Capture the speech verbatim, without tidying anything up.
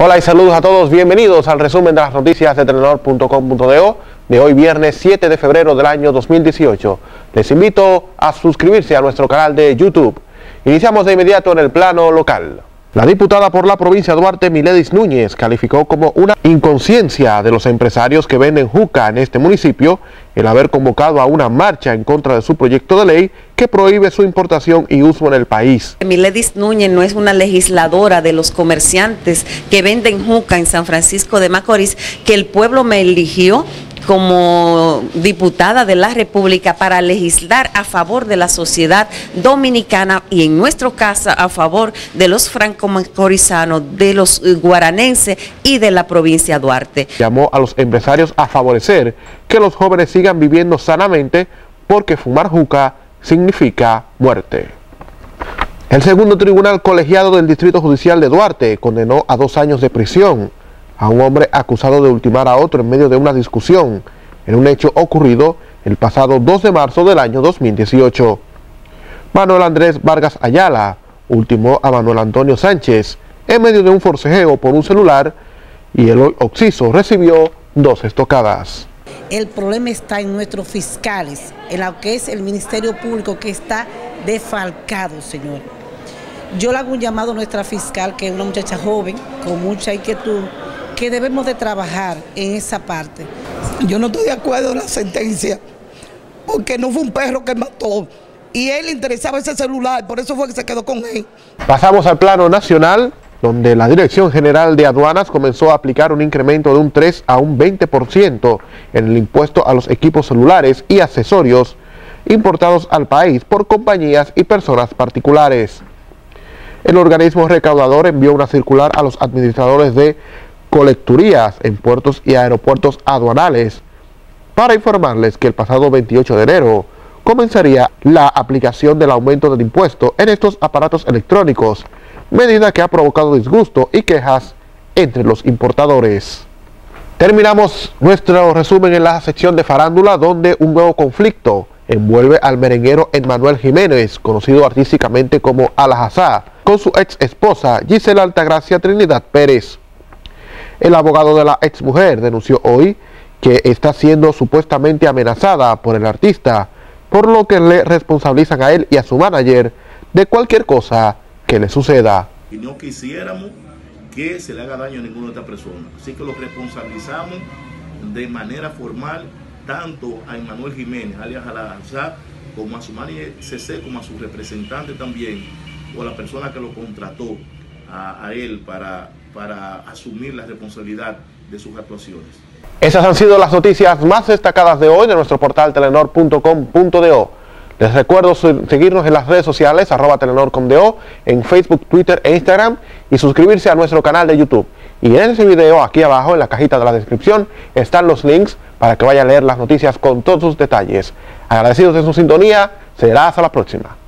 Hola y saludos a todos, bienvenidos al resumen de las noticias de Telenord punto com punto do de hoy viernes siete de febrero del año dos mil dieciocho. Les invito a suscribirse a nuestro canal de YouTube. Iniciamos de inmediato en el plano local. La diputada por la provincia Duarte, Miledis Núñez, calificó como una inconsciencia de los empresarios que venden juca en este municipio el haber convocado a una marcha en contra de su proyecto de ley que prohíbe su importación y uso en el país. Miledis Núñez no es una legisladora de los comerciantes que venden juca en San Francisco de Macorís, que el pueblo me eligió como diputada de la República para legislar a favor de la sociedad dominicana y en nuestro caso a favor de los franco-macorizanos, de los guaranenses y de la provincia Duarte. Llamó a los empresarios a favorecer que los jóvenes sigan viviendo sanamente porque fumar juca significa muerte. El segundo tribunal colegiado del Distrito Judicial de Duarte condenó a dos años de prisión a un hombre acusado de ultimar a otro en medio de una discusión, en un hecho ocurrido el pasado dos de marzo del año dos mil dieciocho. Manuel Andrés Vargas Ayala ultimó a Manuel Antonio Sánchez en medio de un forcejeo por un celular y el occiso recibió dos estocadas. El problema está en nuestros fiscales, en lo que es el Ministerio Público, que está desfalcado, señor. Yo le hago un llamado a nuestra fiscal, que es una muchacha joven, con mucha inquietud, que debemos de trabajar en esa parte. Yo no estoy de acuerdo en la sentencia, porque no fue un perro que mató, y él le interesaba ese celular, por eso fue que se quedó con él. Pasamos al plano nacional, donde la Dirección General de Aduanas comenzó a aplicar un incremento de un tres a un veinte por ciento en el impuesto a los equipos celulares y accesorios importados al país por compañías y personas particulares. El organismo recaudador envió una circular a los administradores de colecturías en puertos y aeropuertos aduanales para informarles que el pasado veintiocho de enero comenzaría la aplicación del aumento del impuesto en estos aparatos electrónicos, medida que ha provocado disgusto y quejas entre los importadores. Terminamos nuestro resumen en la sección de farándula, donde un nuevo conflicto envuelve al merenguero Emmanuel Jiménez, conocido artísticamente como AlaJaza, con su ex esposa Gisela Altagracia Trinidad Pérez. El abogado de la exmujer denunció hoy que está siendo supuestamente amenazada por el artista, por lo que le responsabilizan a él y a su manager de cualquier cosa que le suceda. Y no quisiéramos que se le haga daño a ninguna de estas personas, así que lo responsabilizamos de manera formal tanto a Emmanuel Jiménez, alias AlaJaza, como a su manager C C, como a su representante también, o a la persona que lo contrató a, a él para... para asumir la responsabilidad de sus actuaciones. Esas han sido las noticias más destacadas de hoy de nuestro portal Telenord punto com punto do. Les recuerdo seguirnos en las redes sociales, arroba Telenord punto com punto do, en Facebook, Twitter e Instagram, y suscribirse a nuestro canal de YouTube. Y en ese video, aquí abajo, en la cajita de la descripción, están los links para que vayan a leer las noticias con todos sus detalles. Agradecidos de su sintonía, será hasta la próxima.